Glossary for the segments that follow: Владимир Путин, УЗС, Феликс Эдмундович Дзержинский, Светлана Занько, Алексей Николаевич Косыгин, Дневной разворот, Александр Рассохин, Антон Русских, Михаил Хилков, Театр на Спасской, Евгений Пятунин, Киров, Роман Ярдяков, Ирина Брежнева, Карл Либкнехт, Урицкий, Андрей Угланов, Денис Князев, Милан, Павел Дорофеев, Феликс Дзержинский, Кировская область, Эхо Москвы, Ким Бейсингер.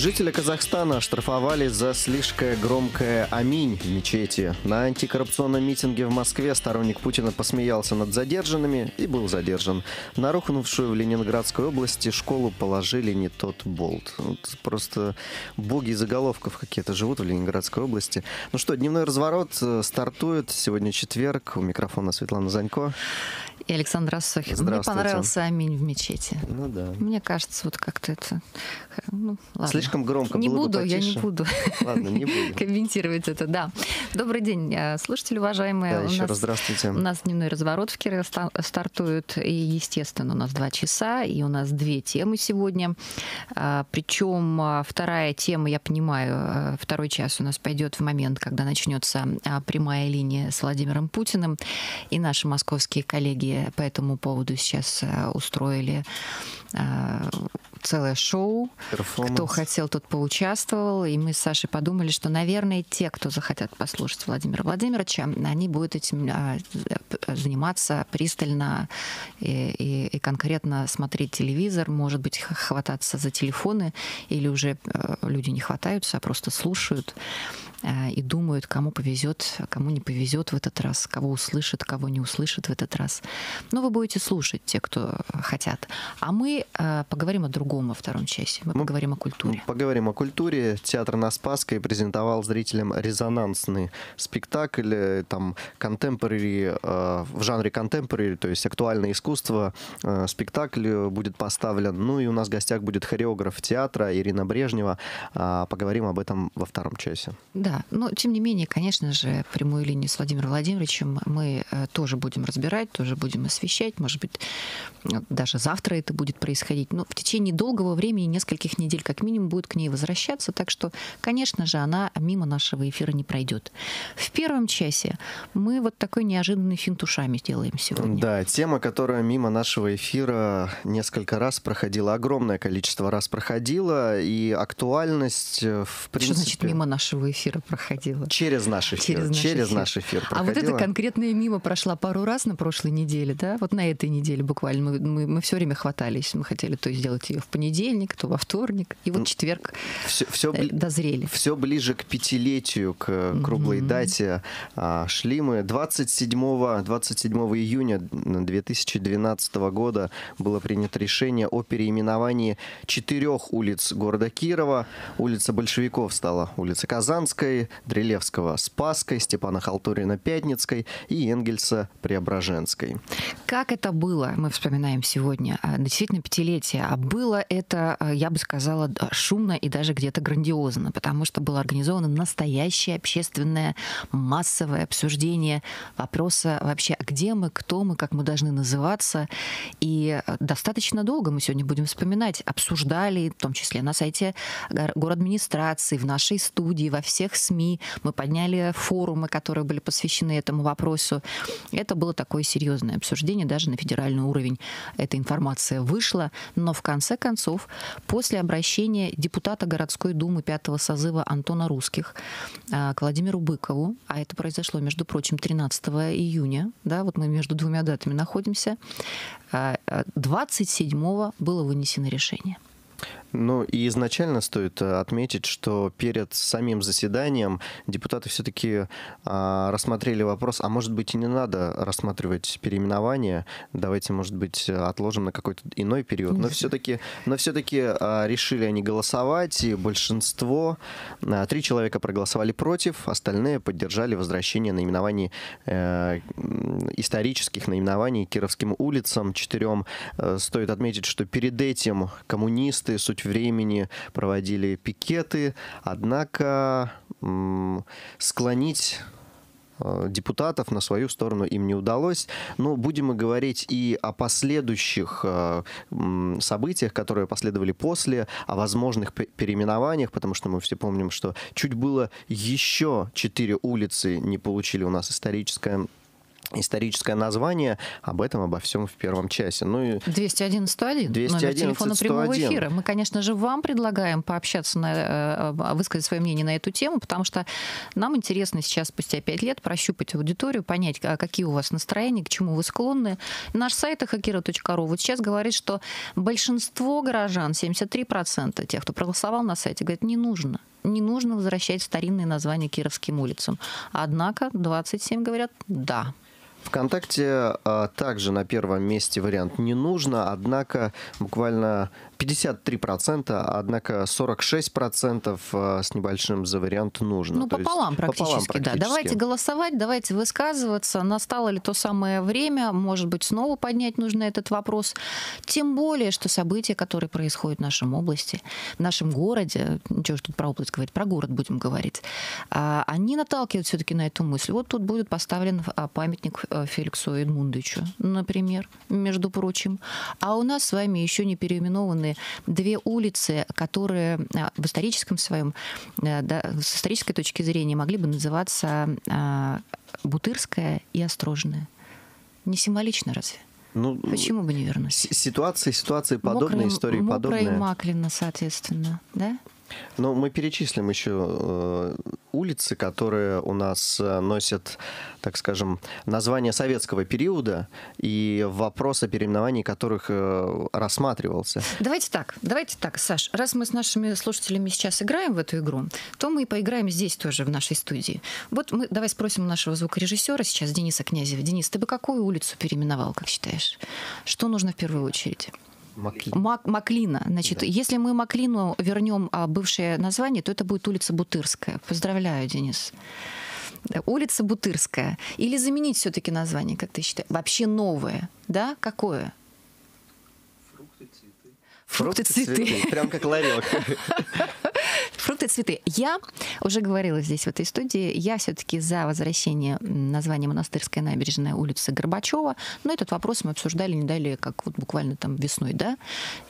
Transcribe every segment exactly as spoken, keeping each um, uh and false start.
Жители Казахстана оштрафовали за слишком громкое «Аминь» в мечети. На антикоррупционном митинге в Москве сторонник Путина посмеялся над задержанными и был задержан. На рухнувшую в Ленинградской области школу положили не тот болт. Вот просто боги заголовков какие-то живут в Ленинградской области. Ну что, дневной разворот стартует. Сегодня четверг. У микрофона Светлана Занько. И Александр Рассохин. Мне понравился «Аминь» в мечети. Ну да. Мне кажется, вот как-то это... Ну, ладно. Слишком громко не было буду, бы потише. Я не буду. Ладно, не буду комментировать это, да. Добрый день, слушатели уважаемые. Да, у еще нас, раз здравствуйте. У нас дневной разворот в Кирове стартует. И, естественно, у нас два часа, и у нас две темы сегодня. Причем вторая тема, я понимаю, второй час у нас пойдет в момент, когда начнется прямая линия с Владимиром Путиным. И наши московские коллеги по этому поводу сейчас устроили целое шоу. Кто хотел, тот поучаствовал. И мы с Сашей подумали, что, наверное, те, кто захотят послушать Владимира Владимировича, они будут этим заниматься пристально и, и, и конкретно смотреть телевизор, может быть, хвататься за телефоны, или уже люди не хватаются, а просто слушают и думают, кому повезет, кому не повезет в этот раз, кого услышат, кого не услышат в этот раз. Но вы будете слушать, те, кто хотят. А мы поговорим о другом во втором часе. Мы, мы поговорим о культуре. Поговорим о культуре. Театр на Спасской презентовал зрителям резонансный спектакль, там, contemporary, э, в жанре contemporary, то есть актуальное искусство. Э, спектакль будет поставлен. Ну и у нас в гостях будет хореограф театра Ирина Брежнева. Э, поговорим об этом во втором часе. Да. Да, но тем не менее, конечно же, прямую линию с Владимиром Владимировичем мы тоже будем разбирать, тоже будем освещать. Может быть, даже завтра это будет происходить. Но в течение долгого времени, нескольких недель как минимум, будет к ней возвращаться. Так что, конечно же, она мимо нашего эфира не пройдет. В первом часе мы вот такой неожиданный финт ушами делаем сегодня. Да, тема, которая мимо нашего эфира несколько раз проходила, огромное количество раз проходила, и актуальность в принципе... Что значит мимо нашего эфира? Проходила. Через наш эфир. Через наш Через эфир. Наш эфир а вот это конкретная мимо прошла пару раз на прошлой неделе, да? Вот на этой неделе буквально. Мы, мы, мы все время хватались. Мы хотели то сделать ее в понедельник, то во вторник. И вот четверг все, все дозрели. Все ближе к пятилетию, к круглой mm-hmm. дате шли мы. двадцать седьмого июня две тысячи двенадцатого года было принято решение о переименовании четырех улиц города Кирова. Улица Большевиков стала улица Казанская, Дрилевского — Спасской, Степана Халтурина — Пятницкой и Энгельса — Преображенской. Как это было, мы вспоминаем сегодня, действительно пятилетие, а было это, я бы сказала, шумно и даже где-то грандиозно, потому что было организовано настоящее общественное массовое обсуждение вопроса вообще, где мы, кто мы, как мы должны называться. И достаточно долго мы сегодня будем вспоминать, обсуждали, в том числе на сайте городадминистрации, в нашей студии, во всех СМИ. Мы подняли форумы, которые были посвящены этому вопросу. Это было такое серьезное обсуждение, даже на федеральный уровень эта информация вышла. Но в конце концов, после обращения депутата городской думы пятого созыва Антона Русских к Владимиру Быкову, а это произошло, между прочим, тринадцатого июня, да, вот мы между двумя датами находимся, двадцать седьмого было вынесено решение. Ну и изначально стоит отметить, что перед самим заседанием депутаты все-таки а, рассмотрели вопрос, а может быть и не надо рассматривать переименование, давайте, может быть, отложим на какой-то иной период. Но все-таки, но все-таки а, решили они голосовать, и большинство, а, три человека проголосовали против, остальные поддержали возвращение наименований, э, исторических наименований кировским улицам четырем. Стоит отметить, что перед этим коммунисты, суть времени, проводили пикеты, однако склонить депутатов на свою сторону им не удалось. Но будем мы говорить и о последующих событиях, которые последовали после, о возможных переименованиях, потому что мы все помним, что чуть было еще четыре улицы не получили у нас историческое историческое название. Об этом, обо всем в первом часе. Ну и двести одиннадцать сто один, номер телефона прямого эфира. Мы, конечно же, вам предлагаем пообщаться, на, высказать свое мнение на эту тему, потому что нам интересно сейчас, спустя пять лет, прощупать аудиторию, понять, какие у вас настроения, к чему вы склонны. Наш сайт хакира точка ру вот сейчас говорит, что большинство горожан, семьдесят три процента тех, кто проголосовал на сайте, говорят, не нужно. Не нужно возвращать старинные названия кировским улицам. Однако двадцать семь процентов говорят «да». ВКонтакте а, также на первом месте вариант «не нужно», однако буквально пятьдесят три процента, однако сорок шесть процентов с небольшим за вариант «нужно». Ну, пополам, то есть, практически, пополам практически, да. Давайте голосовать, давайте высказываться. Настало ли то самое время, может быть, снова поднять нужно этот вопрос. Тем более, что события, которые происходят в нашем области, в нашем городе, ничего же тут про область говорить, про город будем говорить, они наталкивают все-таки на эту мысль. Вот тут будет поставлен памятник Феликсу Эдмундовичу, например, между прочим. А у нас с вами еще не переименованы две улицы, которые в историческом своем, да, с исторической точки зрения могли бы называться Бутырская и Острожная. Не символично разве? Ну, почему бы не вернуться? Ситуации, ситуации подобные, истории подобные. Мокрое и Маклина, соответственно, да? Но мы перечислим еще улицы, которые у нас носят, так скажем, название советского периода и вопрос о переименовании которых рассматривался. Давайте так, давайте так, Саш, раз мы с нашими слушателями сейчас играем в эту игру, то мы и поиграем здесь тоже, в нашей студии. Вот мы, давай спросим у нашего звукорежиссера сейчас, Дениса Князева. Денис, ты бы какую улицу переименовал, как считаешь? Что нужно в первую очередь? Маклин. Мак, Маклина. Значит, да. Если мы Маклину вернем а, бывшее название, то это будет улица Бутырская. Поздравляю, Денис. Улица Бутырская. Или заменить все-таки название, как ты считаешь? Вообще новое. Да? Какое? Фрукты, цветы. Фрукты, цветы. цветы. Прям как ларек. Фрукты, цветы. Я уже говорила здесь, в этой студии, я все-таки за возвращение названия Монастырская набережная улицы Горбачева, но этот вопрос мы обсуждали не далее, как вот буквально там весной, да,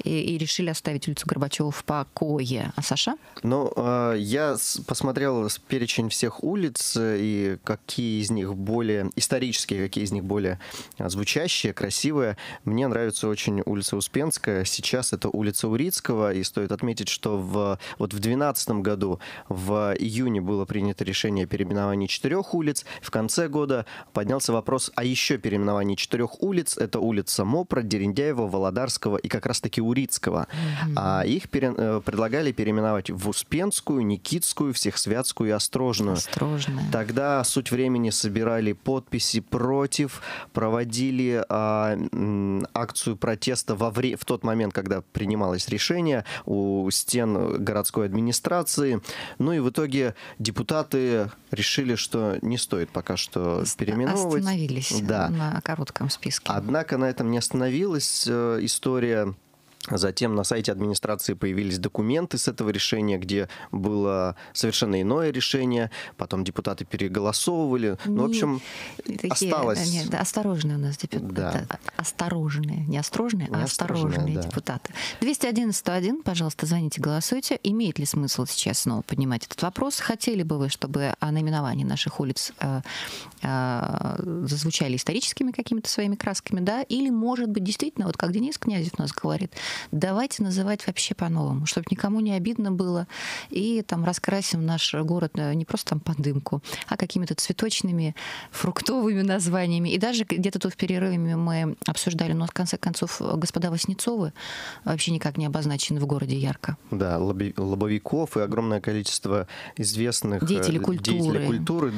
и, и решили оставить улицу Горбачева в покое. А Саша? Ну, я посмотрел перечень всех улиц, и какие из них более исторические, какие из них более звучащие, красивые. Мне нравится очень улица Успенская, сейчас это улица Урицкого, и стоит отметить, что в, вот в двенадцатом году в июне было принято решение о переименовании четырех улиц. В конце года поднялся вопрос о еще переименовании четырех улиц. Это улица Мопра, Дерендяева, Володарского и как раз-таки Урицкого. Mm-hmm. а их пере... предлагали переименовать в Успенскую, Никитскую, Всехсвятскую и Острожную. Острожная. Тогда суть времени собирали подписи против, проводили а, м, акцию протеста во вре... в тот момент, когда принималось решение у стен городской администрации. Ну и в итоге депутаты решили, что не стоит пока что переименовывать. Остановились да. на коротком списке. Однако на этом не остановилась история. Затем на сайте администрации появились документы с этого решения, где было совершенно иное решение. Потом депутаты переголосовывали. Ну, не, в общем, такие, осталось... Нет, да, осторожные у нас депутаты. Да. Да, осторожные. Не осторожные, не а осторожные да. депутаты. двести одиннадцать сто один, пожалуйста, звоните, голосуйте. Имеет ли смысл сейчас снова поднимать этот вопрос? Хотели бы вы, чтобы о наименовании наших улиц э, э, зазвучали историческими какими-то своими красками, да? Или, может быть, действительно, вот как Денис Князев у нас говорит, давайте называть вообще по-новому, чтобы никому не обидно было, и там раскрасим наш город не просто там под дымку, а какими-то цветочными, фруктовыми названиями. И даже где-то тут в перерыве мы обсуждали, но в конце концов господа Васнецовы вообще никак не обозначены в городе ярко. Да, Лобовиков и огромное количество известных деятелей культуры, деятелей культуры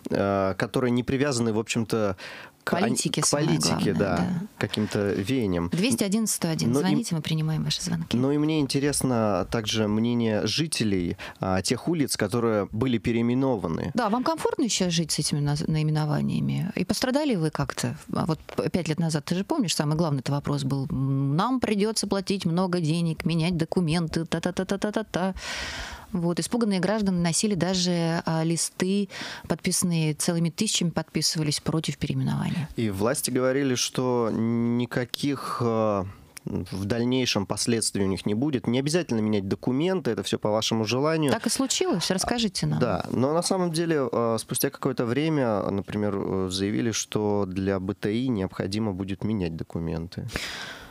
да, которые не привязаны, в общем-то, к политике, к политике, да, да, каким-то веянием. двести одиннадцать сто один. Звоните, и, мы принимаем ваши звонки. Ну и мне интересно также мнение жителей а, тех улиц, которые были переименованы. Да, вам комфортно сейчас жить с этими наименованиями? И пострадали вы как-то? Вот пять лет назад, ты же помнишь, самый главный-то вопрос был, нам придется платить много денег, менять документы, та-та-та-та-та-та-та. Вот, испуганные граждане носили даже а, листы, подписанные целыми тысячами, подписывались против переименования. И власти говорили, что никаких... А... в дальнейшем последствий у них не будет. Не обязательно менять документы, это все по вашему желанию. Так и случилось, расскажите нам. Да, но на самом деле спустя какое-то время, например, заявили, что для БТИ необходимо будет менять документы.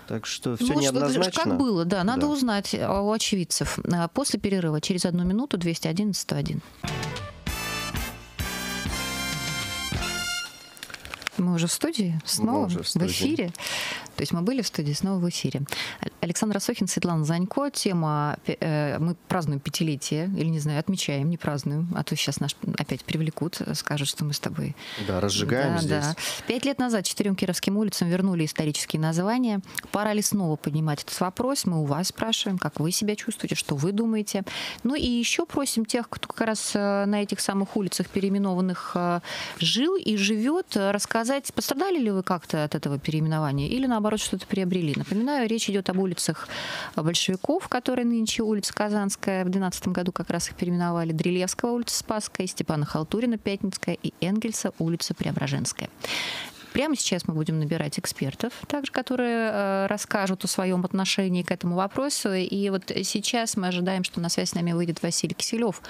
Так что все ну, неоднозначно. Как было, да, надо да. узнать у очевидцев. После перерыва, через одну минуту, двести один сто один. Мы уже в студии, снова в, студии. в эфире. То есть мы были в студии, снова в эфире. Александр Рассохин, Светлана Занько. Тема, э, мы празднуем пятилетие, или, не знаю, отмечаем, не празднуем. А то сейчас нас опять привлекут, скажут, что мы с тобой... Да, разжигаем да, здесь. Да. Пять лет назад четырем кировским улицам вернули исторические названия. Пора ли снова поднимать этот вопрос? Мы у вас спрашиваем, как вы себя чувствуете, что вы думаете. Ну и еще просим тех, кто как раз на этих самых улицах переименованных жил и живет, рассказать, пострадали ли вы как-то от этого переименования или, наоборот, что-то приобрели? Напоминаю, речь идет об улицах большевиков, которые нынче улица Казанская. В две тысячи двенадцатом году как раз их переименовали. Дрилевского улица Спасская, Степана Халтурина Пятницкая и Энгельса улица Преображенская. Прямо сейчас мы будем набирать экспертов, также, которые э, расскажут о своем отношении к этому вопросу. И вот сейчас мы ожидаем, что на связь с нами выйдет Василий Киселев,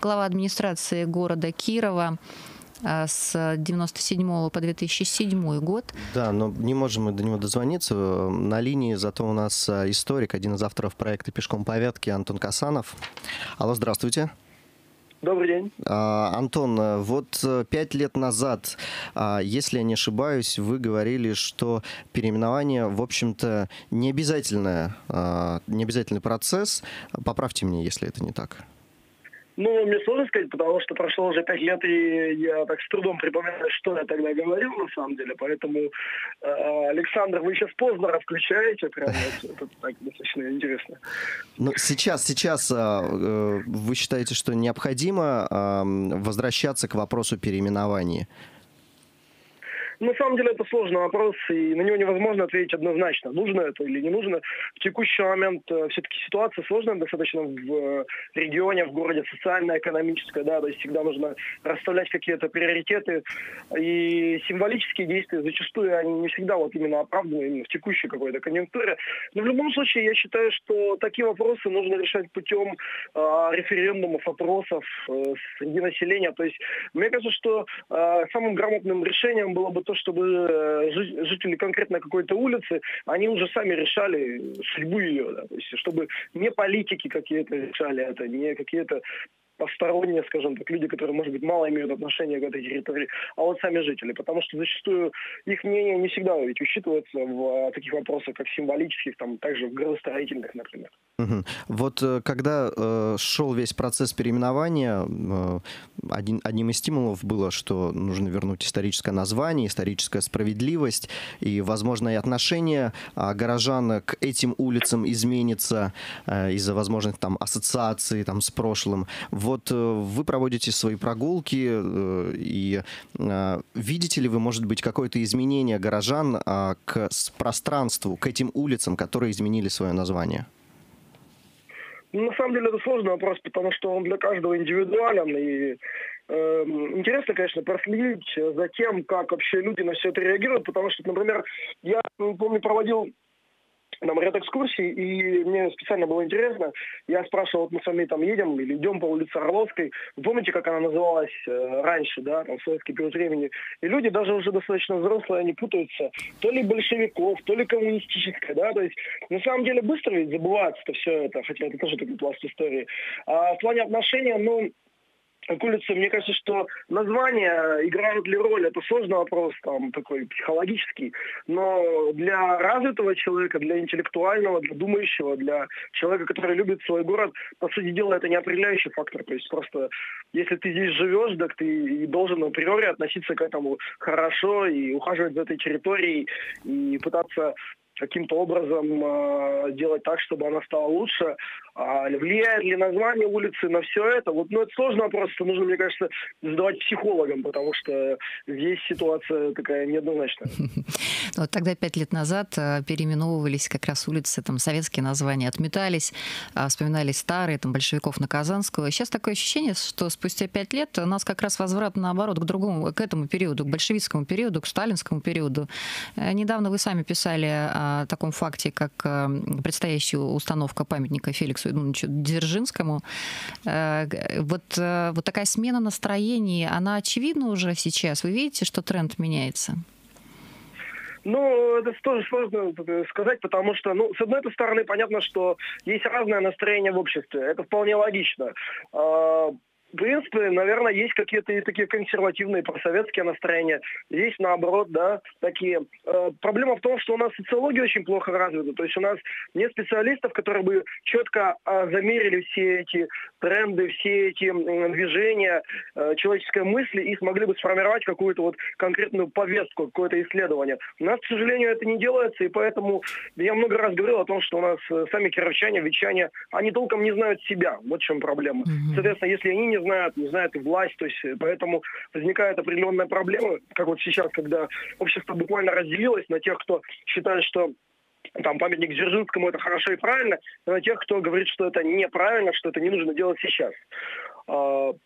глава администрации города Кирова с девяносто седьмого по две тысячи седьмой год. Да, но не можем мы до него дозвониться. На линии зато у нас историк, один из авторов проекта «Пешком по Вятке» Антон Касанов. Алло, здравствуйте. Добрый день. Антон, вот пять лет назад, если я не ошибаюсь, вы говорили, что переименование, в общем-то, не обязательное, не обязательный процесс. Поправьте меня, если это не так. Ну, мне сложно сказать, потому что прошло уже пять лет, и я так с трудом припоминаю, что я тогда говорил, на самом деле. Поэтому, Александр, вы сейчас поздно расключаете, прям это так достаточно интересно. Но сейчас, сейчас вы считаете, что необходимо возвращаться к вопросу переименования? На самом деле это сложный вопрос, и на него невозможно ответить однозначно, нужно это или не нужно. В текущий момент все-таки ситуация сложная достаточно в регионе, в городе, социально-экономическая, да, то есть всегда нужно расставлять какие-то приоритеты, и символические действия зачастую они не всегда вот именно оправданы именно в текущей какой-то конъюнктуре. Но в любом случае я считаю, что такие вопросы нужно решать путем э, референдумов, опросов э, среди населения. То есть мне кажется, что э, самым грамотным решением было бы то, чтобы жители конкретно какой-то улицы, они уже сами решали судьбу ее, да, то есть чтобы не политики какие-то решали это, не какие-то посторонние, скажем так, люди, которые, может быть, мало имеют отношение к этой территории, а вот сами жители, потому что зачастую их мнение не всегда ведь учитывается в таких вопросах, как символических, там, также в градостроительных, например. Угу. Вот когда э, шел весь процесс переименования, э, один, одним из стимулов было, что нужно вернуть историческое название, историческая справедливость, и, возможно, и отношение э, горожан к этим улицам изменится э, из-за возможных там ассоциаций там, с прошлым. Вот вы проводите свои прогулки, и видите ли вы, может быть, какое-то изменение горожан к пространству, к этим улицам, которые изменили свое название? На самом деле это сложный вопрос, потому что он для каждого индивидуален, и... Интересно, конечно, проследить за тем, как вообще люди на все это реагируют, потому что, например, я, помню, проводил... Там ряд экскурсий, и мне специально было интересно, я спрашивал, вот мы с вами там едем или идем по улице Орловской, вы помните, как она называлась э, раньше, да, там, в советский период времени, и люди даже уже достаточно взрослые, они путаются, то ли большевиков, то ли коммунистическая, да, то есть на самом деле быстро ведь забывается-то все это, хотя это тоже такой пласт истории. А в плане отношения, ну... к улице, мне кажется, что названия играют ли роль, это сложный вопрос, там такой психологический, но для развитого человека, для интеллектуального, для думающего, для человека, который любит свой город, по сути дела, это не определяющий фактор, то есть просто если ты здесь живешь, так ты и должен априори относиться к этому хорошо и ухаживать за этой территорией и пытаться каким-то образом э, делать так, чтобы она стала лучше. А влияет ли название улицы на все это? Вот, ну, это сложный вопрос, это нужно, мне кажется, задавать психологам, потому что здесь ситуация такая неоднозначная. Вот тогда пять лет назад переименовывались как раз улицы, там советские названия отметались, вспоминали старые, там большевиков на Казанскую. Сейчас такое ощущение, что спустя пять лет у нас как раз возврат наоборот к другому, к этому периоду, к большевистскому периоду, к сталинскому периоду. Недавно вы сами писали о таком факте, как предстоящая установка памятника Феликсу Дзержинскому. Вот, вот такая смена настроений, она очевидна уже сейчас? Вы видите, что тренд меняется? Ну, это тоже сложно сказать, потому что, ну, с одной стороны, понятно, что есть разное настроение в обществе. Это вполне логично. В принципе, наверное, есть какие-то и такие консервативные просоветские настроения, есть наоборот, да, такие. Э, проблема в том, что у нас социология очень плохо развита, то есть у нас нет специалистов, которые бы четко э, замерили все эти тренды, все эти э, движения э, человеческой мысли и смогли бы сформировать какую-то вот конкретную повестку, какое-то исследование. У нас, к сожалению, это не делается, и поэтому я много раз говорил о том, что у нас э, сами кировчане, вятчане, они толком не знают себя, вот в чем проблема. Соответственно, если они не знают, не знают и власть, то есть поэтому возникает определенная проблема, как вот сейчас, когда общество буквально разделилось на тех, кто считает, что там памятник Дзержинскому это хорошо и правильно, и на тех, кто говорит, что это неправильно, что это не нужно делать сейчас.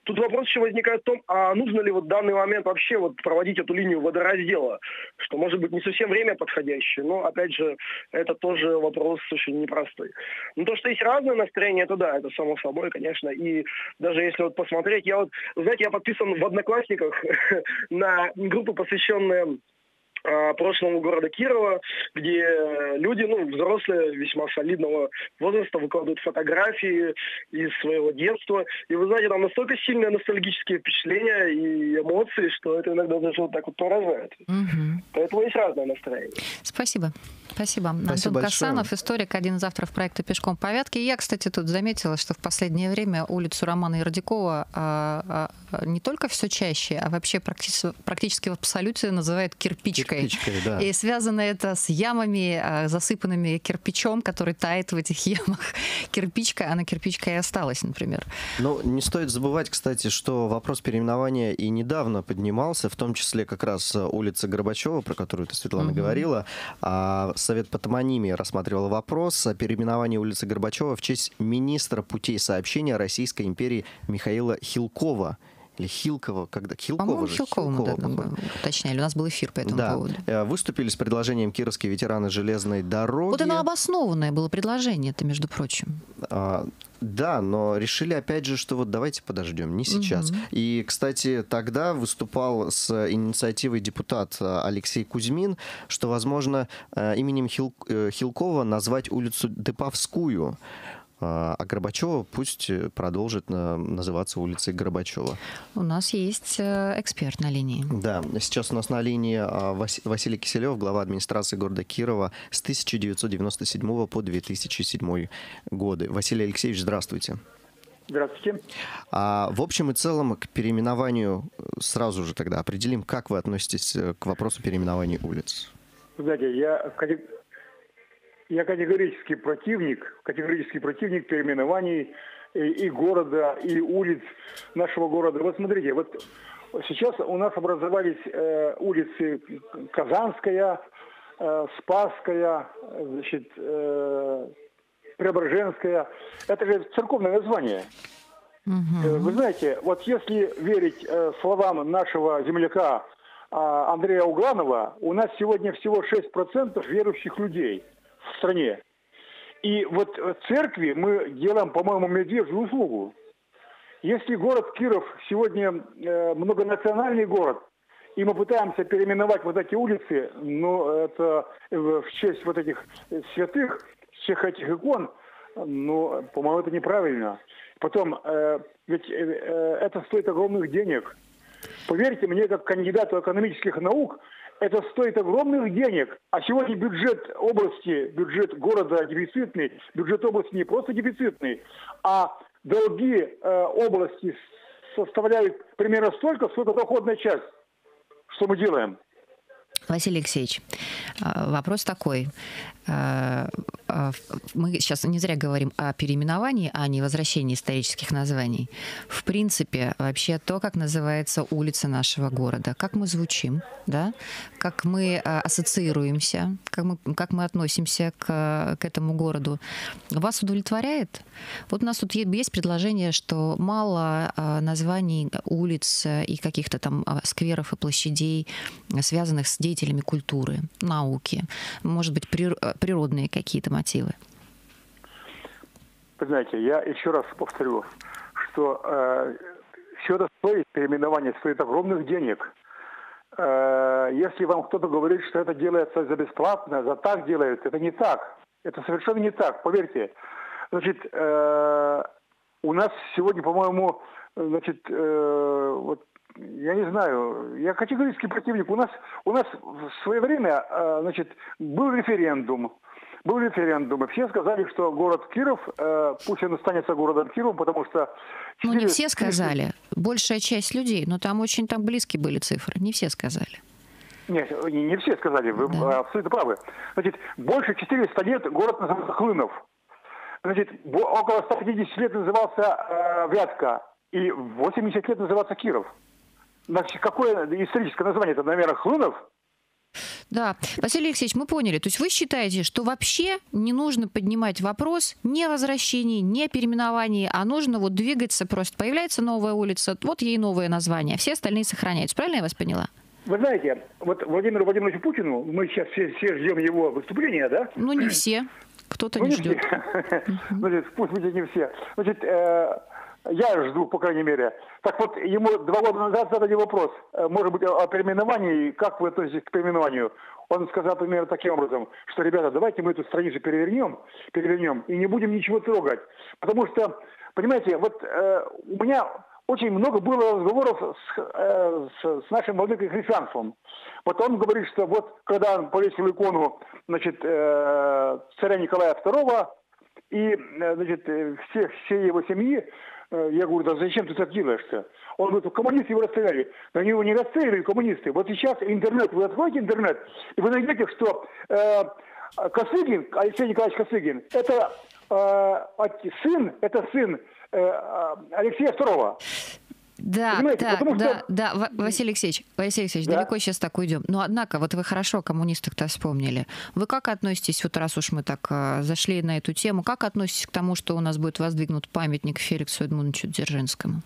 Тут вопрос еще возникает в том, а нужно ли вот в данный момент вообще вот проводить эту линию водораздела, что может быть не совсем время подходящее, но опять же это тоже вопрос очень непростой. Но то, что есть разное настроение, это да, это само собой, конечно, и даже если вот посмотреть, я вот, знаете, я подписан в Одноклассниках на группу, посвященную прошлому города Кирова, где люди, ну, взрослые, весьма солидного возраста, выкладывают фотографии из своего детства. И вы знаете, там настолько сильные ностальгические впечатления и эмоции, что это иногда даже вот так вот поражает. Угу. Поэтому есть разное настроение. Спасибо. Спасибо. Спасибо Антон большое. Касанов, историк, один из авторов проекта «Пешком по Вятке». Я, кстати, тут заметила, что в последнее время улицу Романа Ярдякова а, а, не только все чаще, а вообще практически, практически в абсолюте называют кирпичкой. Кирпичкой, да. И связано это с ямами, засыпанными кирпичом, который тает в этих ямах. Кирпичка, она кирпичка и осталась, например. Ну, не стоит забывать, кстати, что вопрос переименования и недавно поднимался, в том числе как раз улица Горбачева, про которую ты, Светлана, угу. говорила. Совет по топонимии рассматривал вопрос о переименовании улицы Горбачева в честь министра путей сообщения Российской империи Михаила Хилкова. Или Хилкова, когда Хилкова же. Хилкова, да, уточняли, у нас был эфир по этому да. поводу. Выступили с предложением кировские ветераны железной дороги. Вот оно обоснованное было предложение, это, между прочим. А, да, но решили опять же, что вот давайте подождем, не сейчас. Угу. И, кстати, тогда выступал с инициативой депутат Алексей Кузьмин, что, возможно, именем Хил... Хилкова назвать улицу Деповскую. А Горбачева пусть продолжит называться улицей Горбачева. У нас есть эксперт на линии. Да, сейчас у нас на линии Василий Киселев, глава администрации города Кирова с тысяча девятьсот девяносто седьмого по две тысячи седьмой годы. Василий Алексеевич, здравствуйте. Здравствуйте. А в общем и целом к переименованию сразу же тогда определим, как вы относитесь к вопросу переименования улиц? Знаете, я... Я категорический противник, категорический противник переименований и, и города, и улиц нашего города. Вот смотрите, вот сейчас у нас образовались э, улицы Казанская, э, Спасская, значит, э, Преображенская. Это же церковное название. Угу. Вы знаете, вот если верить э, словам нашего земляка э, Андрея Угланова, у нас сегодня всего шесть процентов верующих людей в стране. И вот церкви мы делаем, по-моему, медвежью услугу. Если город Киров сегодня э, многонациональный город, и мы пытаемся переименовать вот эти улицы, ну, это в честь вот этих святых, всех этих икон, ну, по-моему, это неправильно. Потом, э, ведь э, это стоит огромных денег. Поверьте мне, как кандидату экономических наук, это стоит огромных денег. А сегодня бюджет области, бюджет города дефицитный, бюджет области не просто дефицитный, а долги э, области составляют примерно столько, сколько доходная часть. Что мы делаем? Василий Алексеевич, вопрос такой. Мы сейчас не зря говорим о переименовании, а не возвращении исторических названий. В принципе, вообще то, как называется улица нашего города, как мы звучим, да? Как мы ассоциируемся, как мы, как мы относимся к, к этому городу, вас удовлетворяет? Вот у нас тут есть предложение, что мало названий улиц и каких-то там скверов и площадей, связанных с деятельностью деятелями культуры, науки? Может быть, природные какие-то мотивы? Вы знаете, я еще раз повторю, что э, все это стоит, переименование стоит огромных денег. Э, если вам кто-то говорит, что это делается за бесплатно, за так делают, это не так. Это совершенно не так, поверьте. Значит, э, у нас сегодня, по-моему, значит, э, вот, я не знаю, я категорический противник. У нас, у нас в свое время э, значит, был референдум. Был референдум, и все сказали, что город Киров, э, пусть он останется городом Кировом, потому что... Ну, не все сказали, большая часть людей, но там очень там близкие были цифры, не все сказали. Нет, не, не все сказали, вы да. абсолютно правы. Значит, больше четырёхсот лет город назывался Хлынов. Значит, около ста пятидесяти лет назывался э, Вятка, и восемьдесят лет назывался Киров. Значит, какое историческое название? Это, наверное, Хлынов? Да. Василий Алексеевич, мы поняли. То есть вы считаете, что вообще не нужно поднимать вопрос ни о возвращении, ни о переименовании, а нужно вот двигаться просто. Появляется новая улица, вот ей новое название, а все остальные сохраняются. Правильно я вас поняла? Вы знаете, вот Владимиру Владимировичу Путину, мы сейчас все, все ждем его выступления, да? Ну, не все. Кто-то ну, не, не ждет. Пусть будет не все. Значит, я жду, по крайней мере. Так вот, ему два года назад задали вопрос, может быть, о переименовании, как вы относитесь к переименованию. Он сказал примерно таким образом, что, ребята, давайте мы эту страницу перевернем, перевернем и не будем ничего трогать. Потому что, понимаете, вот э, у меня очень много было разговоров с, э, с, с нашим владыкой христианством. Вот он говорит, что вот, когда он повесил икону, значит, э, царя Николая Второго и, э, значит, всех, всей его семьи, я говорю, да зачем ты так делаешь-то? Он говорит, коммунисты его расстреляли. Но они его не расстреляли, коммунисты. Вот сейчас интернет, вы откроете интернет, и вы найдете, что э, Косыгин, Алексей Николаевич Косыгин, это э, сын, это сын э, Алексея Второго. Да, понимаете? Да, потому, да, что... да, Василий Алексеевич, Василий Алексеевич, да? Далеко сейчас так уйдем. Но, однако, вот вы хорошо о коммунистах-то вспомнили. Вы как относитесь, вот раз уж мы так э, зашли на эту тему, как относитесь к тому, что у нас будет воздвигнут памятник Феликсу Эдмундовичу Дзержинскому?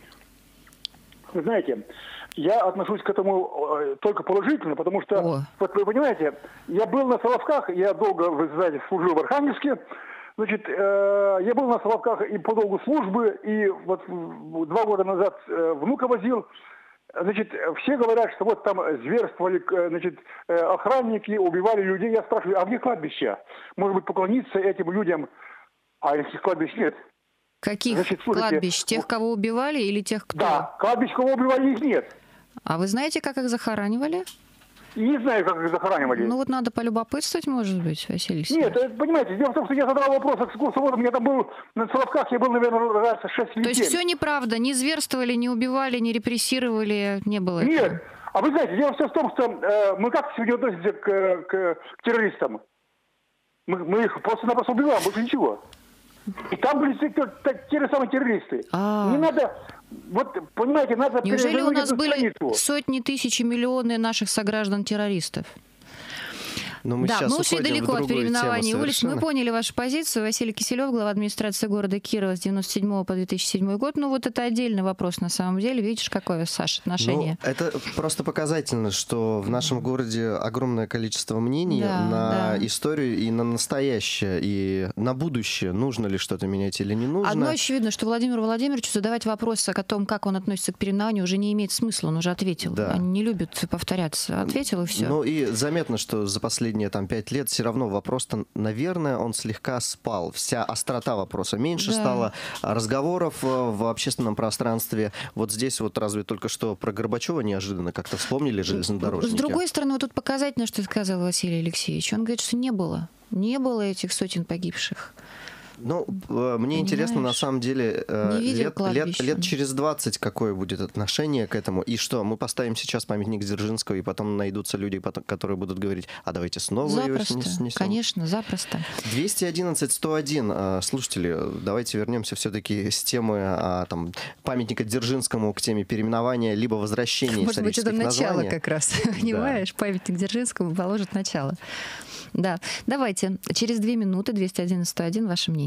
Вы знаете, я отношусь к этому э, только положительно, потому что, о. вот вы понимаете, я был на Соловках, я долго, вы знаете, служил в Архангельске. Значит, э, я был на Соловках и по долгу службы, и вот два года назад э, внука возил. Значит, все говорят, что вот там зверствовали, значит, э, охранники, убивали людей. Я спрашиваю, а где кладбища? Может быть, поклониться этим людям? А если кладбищ нет? Каких значит, слушайте, кладбищ? Тех, кого убивали, или тех, кто? Да, кладбищ, кого убивали, их нет. А вы знаете, как их захоранивали? Не знаю, как их захоранивали. Ну вот надо полюбопытствовать, может быть, Василий Алексеевич. Нет, понимаете, дело в том, что я задал вопрос экскурсоводам, я там был на Соловках, я был, наверное, раз шесть лет. То есть все неправда, не зверствовали, не убивали, не репрессировали, не было этого? Нет, а вы знаете, дело все в том, что э, мы как сегодня относимся к, к, к террористам? Мы, мы их просто-напросто убиваем, больше ничего. И там были те же самые террористы. А-а-а. Не надо... Вот, понимаете, надо... Неужели у нас были страницу? сотни тысяч и миллионы наших сограждан-террористов? Но мы да, мы ушли далеко от переименования улиц. Мы поняли вашу позицию. Василий Киселев, глава администрации города Кирова с девяносто седьмого по две тысячи седьмой год. Ну вот это отдельный вопрос на самом деле. Видишь, какое, Саша, отношение? Ну, это просто показательно, что в нашем городе огромное количество мнений да, на да. историю и на настоящее, и на будущее. Нужно ли что-то менять или не нужно? Одно очевидно, что Владимиру Владимировичу задавать вопрос о том, как он относится к переименованию, уже не имеет смысла. Он уже ответил. Да. Они не любят повторяться. Ответил и все. Ну и заметно, что за последние там пять лет все равно вопрос-то, наверное, он слегка спал. Вся острота вопроса меньше да. стало, разговоров в общественном пространстве. Вот здесь вот разве только что про Горбачева неожиданно как-то вспомнили железнодорожники. С другой стороны, вот тут показательно, что сказал Василий Алексеевич. Он говорит, что не было. Не было этих сотен погибших. Ну, мне Понимаешь? интересно, на самом деле, лет, лет, лет через двадцать какое будет отношение к этому. И что, мы поставим сейчас памятник Дзержинского, и потом найдутся люди, которые будут говорить, а давайте снова запросто. Его снесем. Конечно, запросто. двести одиннадцать сто один. Слушатели, давайте вернемся все-таки с темы там, памятника Дзержинскому к теме переименования, либо возвращения исторических названий. Может быть, это начало названий. Как раз. Да. Понимаешь, памятник Дзержинскому положит начало. Да, давайте. Через две минуты двести одиннадцать сто один. Ваше мнение.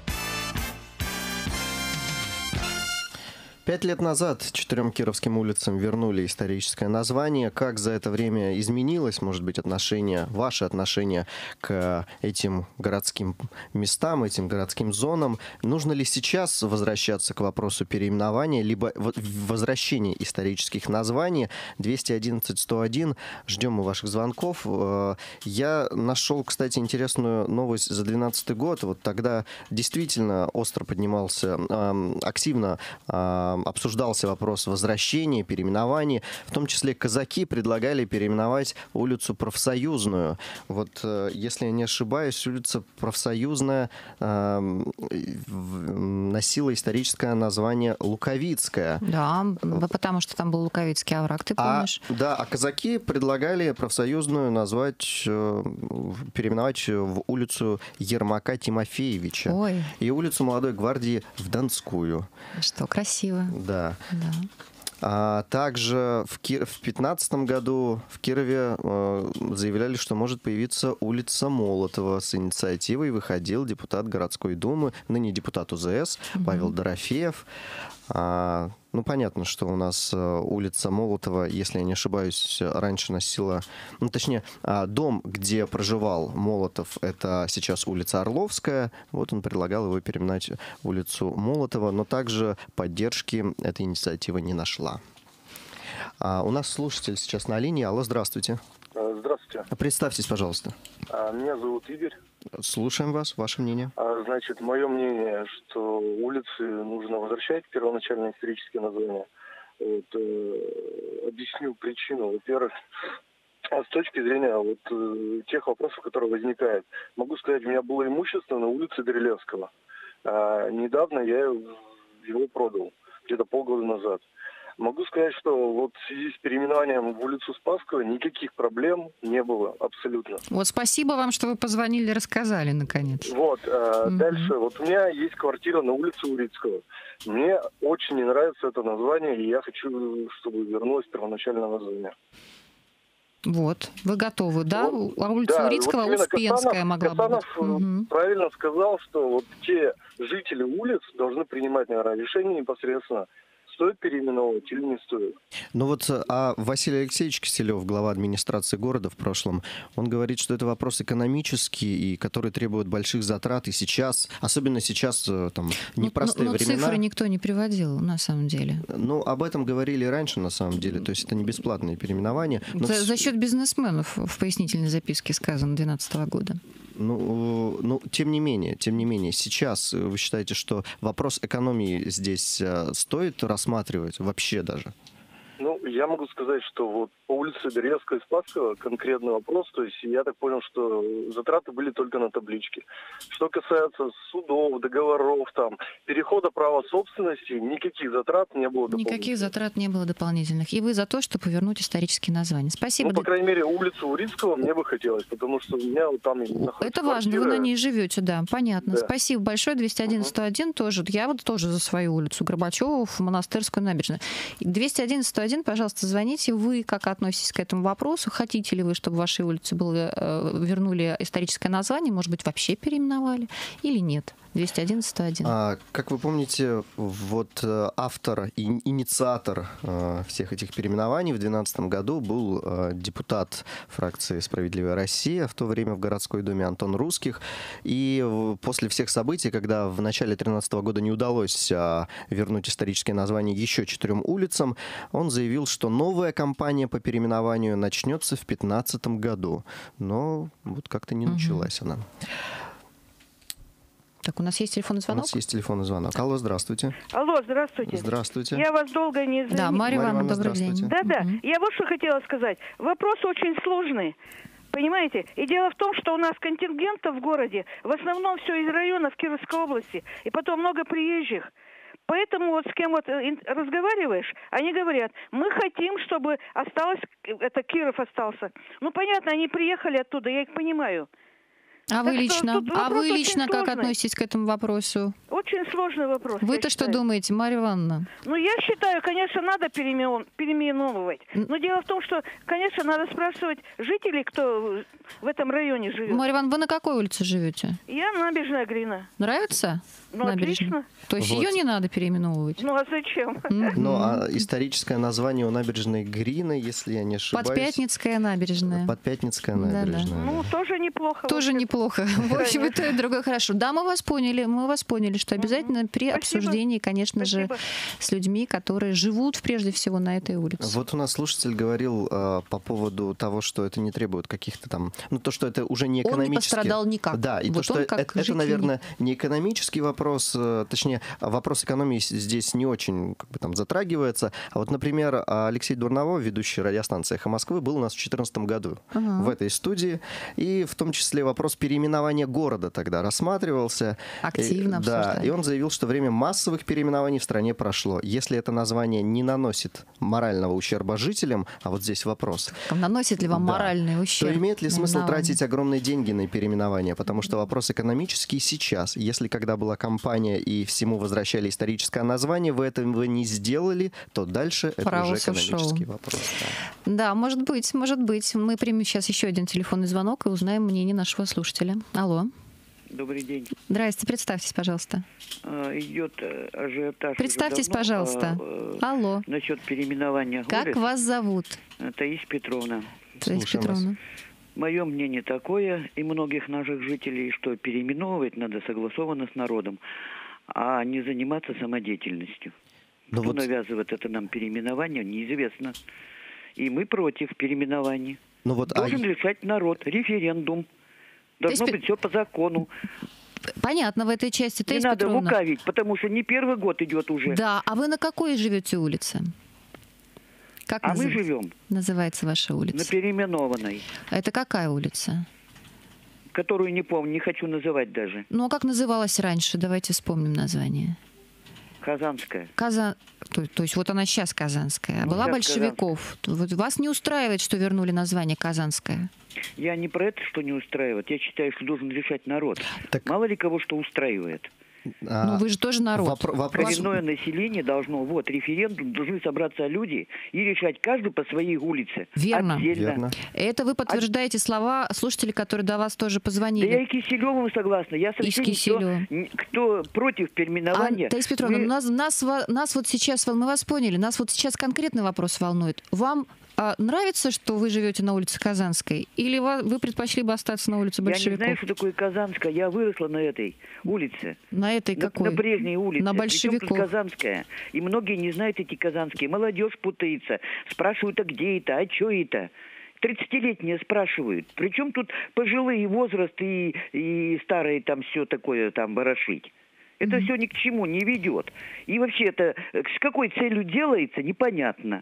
Пять лет назад четырем кировским улицам вернули историческое название. Как за это время изменилось, может быть, отношение, ваше отношение к этим городским местам, этим городским зонам? Нужно ли сейчас возвращаться к вопросу переименования, либо возвращения исторических названий? двести одиннадцать сто один. Ждем мы ваших звонков. Я нашел, кстати, интересную новость за двенадцатый год. Вот тогда действительно остро поднимался, активно обсуждался вопрос возвращения, переименований. В том числе казаки предлагали переименовать улицу Профсоюзную. Вот, если я не ошибаюсь, улица Профсоюзная носила историческое название Луковицкая. Да, потому что там был Луковицкий овраг, ты помнишь? А, да, а казаки предлагали Профсоюзную назвать, переименовать в улицу Ермака Тимофеевича. Ой. И улицу Молодой Гвардии в Донскую. Что, красиво. Да. Да. А также в две тысячи пятнадцатом году в Кирове э, заявляли, что может появиться улица Молотова. С инициативой выходил депутат городской думы, ныне депутат УЗС mm-hmm. Павел Дорофеев. А, ну, понятно, что у нас улица Молотова, если я не ошибаюсь, раньше носила... Ну, точнее, дом, где проживал Молотов, это сейчас улица Орловская. Вот он предлагал его переименовать улицу Молотова, но также поддержки эта инициатива не нашла. А у нас слушатель сейчас на линии. Алло, здравствуйте. Здравствуйте. Представьтесь, пожалуйста. Меня зовут Игорь. Слушаем вас. Ваше мнение? Значит, мое мнение, что улицы нужно возвращать первоначальные исторические названия. Вот, э, объясню причину. Во-первых, с точки зрения вот, э, тех вопросов, которые возникают. Могу сказать, у меня было имущество на улице Брилевского. Э, недавно я его продал, где-то полгода назад. Могу сказать, что вот в связи с переименованием в улицу Спасского никаких проблем не было абсолютно. Вот спасибо вам, что вы позвонили, рассказали наконец. Вот, э, mm-hmm. дальше. Вот у меня есть квартира на улице Урицкого. Мне очень не нравится это название, и я хочу, чтобы вернулось первоначальное название. Вот, вы готовы, да? Вот, а улица да, Урицкого вот Успенская Касанов, могла Касанов быть. Касанов правильно mm-hmm. сказал, что вот те жители улиц должны принимать, наверное, решение непосредственно. Стоит переименовывать или не стоит? Ну вот, а Василий Алексеевич Киселев, глава администрации города в прошлом, он говорит, что это вопрос экономический, и который требует больших затрат, и сейчас, особенно сейчас, там, непростые но, но, но времена. Но цифры никто не приводил, на самом деле. Ну, об этом говорили и раньше, на самом деле, то есть это не бесплатные переименования. Но... За, за счет бизнесменов в пояснительной записке сказано две тысячи двенадцатого года. Ну, ну, тем не менее, тем не менее, сейчас вы считаете, что вопрос экономии здесь стоит рассматривать вообще даже? Ну, я могу сказать, что вот по улице Березского и Спасского конкретный вопрос, то есть я так понял, что затраты были только на табличке. Что касается судов, договоров, там, перехода права собственности, никаких затрат не было дополнительных. Никаких затрат не было дополнительных. И вы за то, что повернуть исторические названия. Спасибо. Ну, по крайней мере, улицу Урицкого мне бы хотелось, потому что у меня там находится это важно, квартира. Вы на ней живете, да, понятно. Да. Спасибо большое. двести один сто один угу. тоже. Я вот тоже за свою улицу Горбачева в Монастырскую набережную. двести один сто один, пожалуйста, звоните. Вы как относитесь к этому вопросу? Хотите ли вы, чтобы вашей улице было, э, вернули историческое название? Может быть, вообще переименовали? Или нет? двести одиннадцать сто один. А, как вы помните, вот автор и инициатор э, всех этих переименований в две тысячи двенадцатом году был э, депутат фракции «Справедливая Россия», в то время в городской думе Антон Русских. И в, после всех событий, когда в начале две тысячи тринадцатого года не удалось э, вернуть исторические названия еще четырем улицам, он заявил, заявил, что новая кампания по переименованию начнется в две тысячи пятнадцатом году. Но вот как-то не началась угу. она. Так, у нас есть телефонный звонок? У нас есть телефонный звонок. Алло, здравствуйте. Алло, здравствуйте. Здравствуйте. Я вас долго не извиняю. Да, Марья Ивановна, добрый день. Да-да, угу. я вот что хотела сказать. Вопрос очень сложный. Понимаете? И дело в том, что у нас контингентов в городе в основном все из районов Кировской области. И потом много приезжих. Поэтому вот с кем вот разговариваешь, они говорят, мы хотим, чтобы осталось, это Киров остался. Ну, понятно, они приехали оттуда, я их понимаю. А вы лично, а вы лично как относитесь к этому вопросу? Очень сложный вопрос. Вы-то что думаете, Марья Ивановна? Ну, я считаю, конечно, надо переименовывать. Но дело в том, что, конечно, надо спрашивать жителей, кто в этом районе живет. Марья Ивановна, вы на какой улице живете? Я Набережная Грина. Нравится? Ну, отлично. То есть ее не надо переименовывать? Ну, а зачем? Ну, а историческое название у Набережной Грина, если я не ошибаюсь... Подпятницкая набережная. Подпятницкая набережная. Ну, тоже неплохо. Тоже неплохо. В общем, и то, и другое хорошо. Да, мы вас поняли, мы вас поняли, что обязательно при обсуждении, конечно же, с людьми, которые живут прежде всего на этой улице. Вот у нас слушатель говорил э, по поводу того, что это не требует каких-то там... Ну, то, что это уже не экономически... Он не пострадал никак. Да, и вот то, что это, это, наверное, не экономический вопрос, э, точнее, вопрос экономии здесь не очень как бы, там, затрагивается. А вот, например, Алексей Дурново, ведущий радиостанции «Эхо Москвы», был у нас в две тысячи четырнадцатом году ага. в этой студии. И в том числе вопрос переименования города тогда рассматривался. Активно и, да, и он заявил, что время массовых переименований в стране прошло. Если это название не наносит морального ущерба жителям, а вот здесь вопрос. Наносит ли вам да. моральный ущерб? То имеет ли смысл тратить огромные деньги на переименование? Потому что вопрос экономический сейчас. Если когда была кампания и всему возвращали историческое название, вы этого не сделали, то дальше Фараус это уже экономический шоу. Вопрос. Да. да, может быть, может быть. Мы примем сейчас еще один телефонный звонок и узнаем мнение нашего слушателя. Алло. Добрый день. Здрасте, представьтесь, пожалуйста. Идет ажиотаж. Представьтесь, давно, пожалуйста. А, а, Алло. Насчет переименования. Как город. Вас зовут? Таисия Петровна. Таисия Петровна. Мое мнение такое, и многих наших жителей, что переименовывать надо согласованно с народом, а не заниматься самодеятельностью. Но Кто вот... навязывает это нам переименование, неизвестно. И мы против переименований. Но вот... Должен а... решать народ. Референдум. Должно есть... быть все по закону. Понятно в этой части. Не надо Петровна. Лукавить, потому что не первый год идет уже. Да, а вы на какой живете улице? Как а наз... мы живем. Называется ваша улица? На переименованной. Это какая улица? Которую не помню, не хочу называть даже. Ну а как называлась раньше? Давайте вспомним название. Казанская. Казан... То, то есть вот она сейчас Казанская. А была сейчас большевиков. Вот вас не устраивает, что вернули название Казанская? Я не про это, что не устраивает. Я считаю, что должен решать народ. Так... Мало ли кого что устраивает. А... Ну вы же тоже народ. Вопро... Вопрос... Коренное население должно, вот, референдум, должны собраться люди и решать каждый по своей улице. Верно. Верно. Это вы подтверждаете От... слова слушателей, которые до вас тоже позвонили. Да я и Киселеву согласна. Я и с Киселевым. Кто, кто против переименования... А, Таисия Петровна, мы... нас, нас, нас вот сейчас, мы вас поняли, нас вот сейчас конкретный вопрос волнует. Вам... А нравится, что вы живете на улице Казанской? Или вы предпочли бы остаться на улице большевиков? Я не знаю, что такое Казанская. Я выросла на этой улице. На этой какой? На, на Брежневой улице. На большевиков. Причем тут Казанская. И многие не знают эти казанские. Молодежь путается. Спрашивают, а где это, а что это? тридцатилетние спрашивают. Причем тут пожилые возраст и, и старые там все такое там ворошить. Это mm-hmm. все ни к чему не ведет. И вообще это с какой целью делается, непонятно.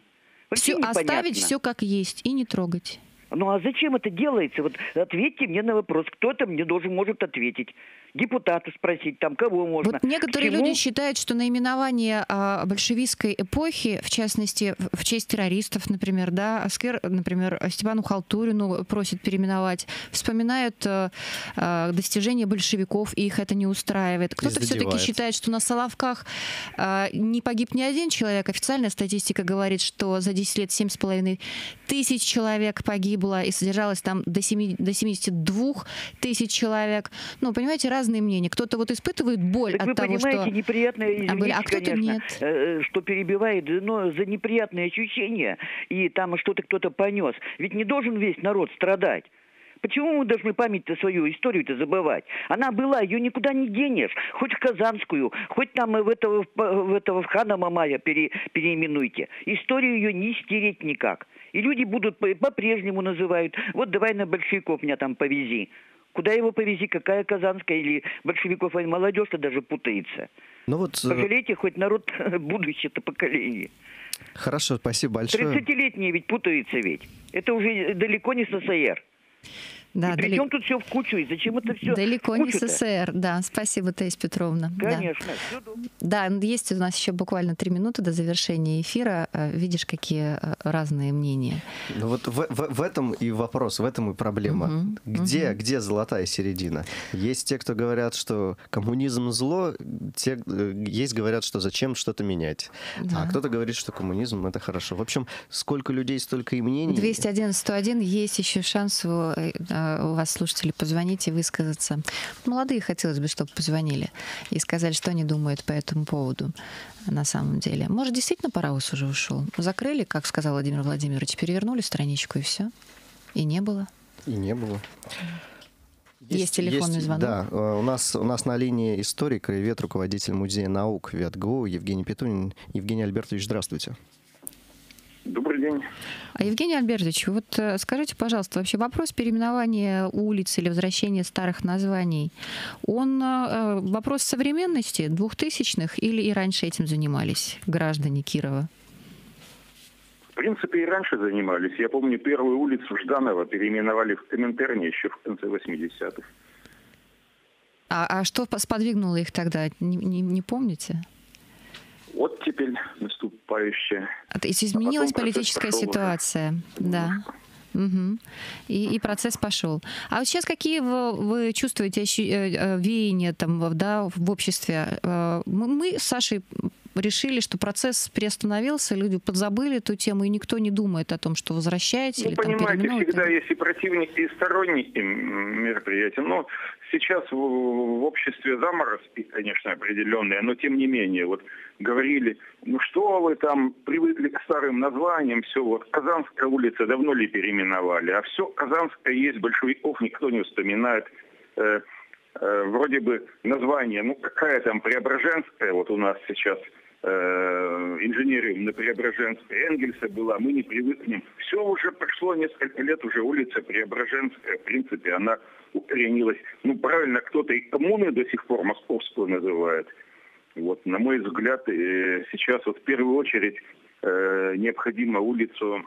Все, оставить все как есть и не трогать. Ну а зачем это делается? Вот ответьте мне на вопрос. Кто-то мне должен может ответить. Депутату спросить, там кого можно. Вот некоторые люди считают, что наименование а, большевистской эпохи, в частности, в честь террористов, например, да, сквер, например, Степану Халтурину просят переименовать, вспоминают а, а, достижения большевиков, и их это не устраивает. Кто-то все-таки считает, что на Соловках а, не погиб ни один человек. Официальная статистика говорит, что за десять лет семь с половиной тысяч человек погибло, и содержалось там до, до семидесяти двух тысяч человек. Ну, понимаете, разные мнения. Кто-то вот испытывает боль так от того, что... вы понимаете, неприятное, извините, а кто-то нет. Что перебивает, но за неприятные ощущения, и там что-то кто-то понес. Ведь не должен весь народ страдать. Почему мы должны память-то свою, историю-то забывать? Она была, ее никуда не денешь. Хоть в Казанскую, хоть там в этого, в этого в хана Мамая пере, переименуйте. Историю ее не стереть никак. И люди будут по-прежнему называют. Вот давай на большевиков меня там повези. Куда его повези, какая Казанская или большевиков, а молодежь-то даже путается. Ну вот... Пожалейте хоть народ будущее-то поколение. Хорошо, спасибо большое. тридцатилетние ведь путаются ведь. Это уже далеко не СССР. Да, и далек... причем тут все в кучу, и зачем это все? Далеко не СССР, да. Спасибо, Таис Петровна. Конечно. Да. да, есть у нас еще буквально три минуты до завершения эфира. Видишь, какие разные мнения. Ну вот в, в, в этом и вопрос, в этом и проблема. Угу. Где, угу. где золотая середина? Есть те, кто говорят, что коммунизм зло, те, есть говорят, что зачем что-то менять. Да. А кто-то говорит, что коммунизм это хорошо. В общем, сколько людей, столько и мнений. двести один сто один, есть еще шанс у, у вас, слушатели, позвонить и высказаться. Молодые хотелось бы, чтобы позвонили и сказали, что они думают по этому поводу на самом деле. Может, действительно паровоз уже ушел? Закрыли, как сказал Владимир Владимирович, перевернули страничку и все. И не было. И не было. Есть, есть телефонный есть, звонок? Да, у нас, у нас на линии историк, краевед, руководитель музея наук ВятГУ Евгений Пятунин. Евгений Альбертович, здравствуйте. Добрый день. А Евгений Альбертович, вот скажите, пожалуйста, вообще вопрос переименования улиц или возвращения старых названий, он вопрос современности, двухтысячных, или и раньше этим занимались граждане Кирова? В принципе, и раньше занимались. Я помню, первую улицу Жданова переименовали в Коминтерне еще в конце восьмидесятых. А, а что сподвигнуло их тогда, не, не, не помните? Вот теперь наступающая. Изменилась а политическая ситуация, уже. Да. Угу. И, и процесс пошел. А вот сейчас какие вы, вы чувствуете веяния там, да, в обществе? Мы с Сашей решили, что процесс приостановился, люди подзабыли эту тему, и никто не думает о том, что возвращается. Ну, или, понимаете, там, переименуют, всегда есть и противники, и сторонники мероприятия. Но сейчас в, в обществе заморозки, конечно, определенные, но тем не менее, вот говорили, ну что вы там привыкли к старым названиям, все, вот Казанская улица давно ли переименовали, а все Казанская есть, большевиков никто не вспоминает. Э, э, вроде бы название, ну какая там Преображенская, вот у нас сейчас инженерию на Преображенской, Энгельса была, мы не привыкнем. Все уже прошло несколько лет, уже улица Преображенская, в принципе, она укоренилась. Ну, правильно, кто-то и коммуны до сих пор московскую называет. Вот, на мой взгляд, сейчас вот в первую очередь необходимо улицу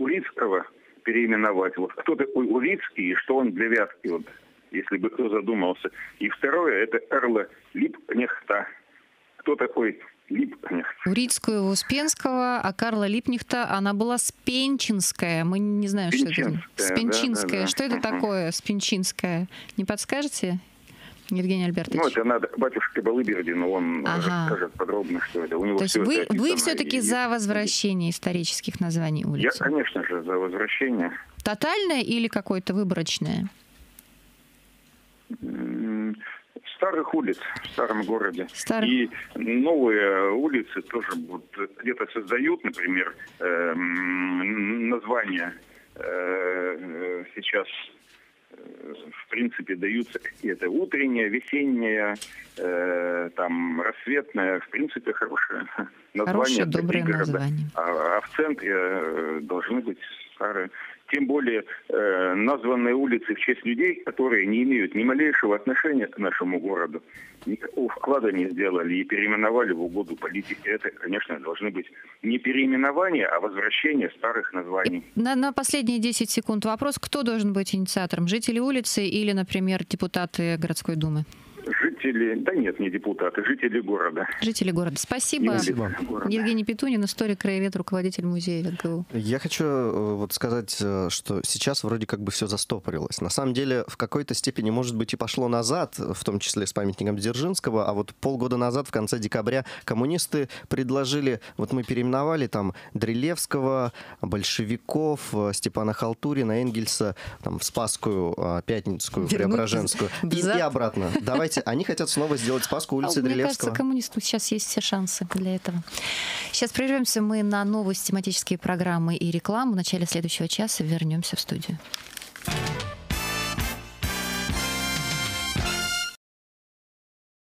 Урицкого переименовать. Вот кто такой Урицкий и что он для Вятки, вот, если бы кто задумался. И второе, это Карла Либкнехта. Кто такой Либкнехт? Урицкую Успенского, а Карла Либкнехта, она была Спенчинская. Мы не знаем, что это. Спенчинская. Да, да, да. Что это uh-huh. такое Спенчинская? Не подскажете, Евгений Альбертович? Ну, это надо батюшке Балыбердину, он ага. расскажет подробно, что это. У него. То есть вы, вы все-таки и... за возвращение исторических названий улиц? Я, конечно же, за возвращение. Тотальное или какое-то выборочное? М- Старых улиц в старом городе. Старых. И новые улицы тоже вот где-то создают, например, э, названия э, сейчас, э, в принципе, даются какие-то утренние, весенние, э, там, рассветные, в принципе, хорошие названия. Хорошие, добрые названия. А, а в центре э, должны быть старые. Тем более э, названные улицы в честь людей, которые не имеют ни малейшего отношения к нашему городу, никакого вклада не сделали и переименовали в угоду политики. Это, конечно, должны быть не переименования, а возвращение старых названий. На, на последние десять секунд вопрос, кто должен быть инициатором? Жители улицы или, например, депутаты городской думы? Жители, да нет, не депутаты, жители города. Жители города. Спасибо. Спасибо. Евгений Пятунин, историк, краевед, руководитель музея ВятГУ. Я хочу вот сказать, что сейчас вроде как бы все застопорилось. На самом деле, в какой-то степени, может быть, и пошло назад, в том числе с памятником Дзержинского, а вот полгода назад, в конце декабря, коммунисты предложили, вот мы переименовали там Дрилевского, большевиков, Степана Халтурина, Энгельса, там, в Спасскую, Пятницкую, Преображенскую. И, и обратно. Давайте. Они хотят снова сделать Спасскую улицу Дрилевского. Мне кажется, коммунистам сейчас есть все шансы для этого. Сейчас прервемся мы на новости, тематические программы и рекламу. В начале следующего часа вернемся в студию.